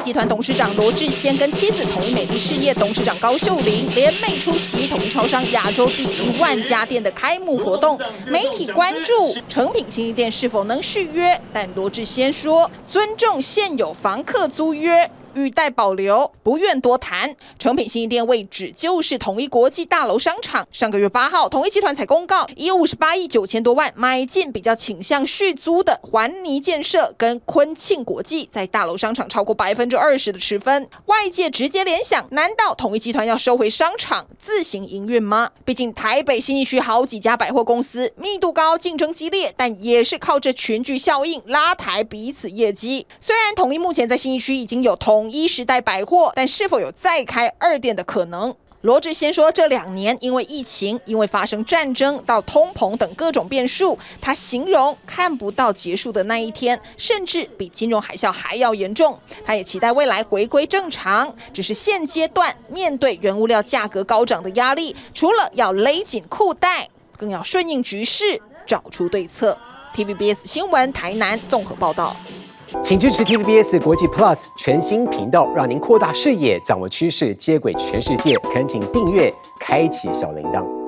集团董事长罗志先跟妻子统一美丽事业董事长高秀玲联袂出席统一超商亚洲第1万家店的开幕活动。媒体关注诚品新一店是否能续约，但罗志先说尊重现有房客租约。 语带保留，不愿多谈。诚品新一店位置就是统一国际大楼商场。上个月8号，统一集团才公告，以58亿9千多万买进比较倾向续租的环尼建设跟坤庆国际在大楼商场超过20%的持分。外界直接联想，难道统一集团要收回商场自行营运吗？毕竟台北信义区好几家百货公司密度高，竞争激烈，但也是靠着群聚效应拉抬彼此业绩。虽然统一目前在信义区已经有统一时代百货，但是否有再开2店的可能？罗志先说，这2年因为疫情、因为发生战争到通膨等各种变数，他形容看不到结束的那一天，甚至比金融海啸还要严重。他也期待未来回归正常，只是现阶段面对原物料价格高涨的压力，除了要勒紧裤带，更要顺应局势，找出对策。TVBS 新闻台南综合报道。 请支持 TVBS 国际 Plus 全新频道，让您扩大视野，掌握趋势，接轨全世界。恳请订阅，开启小铃铛。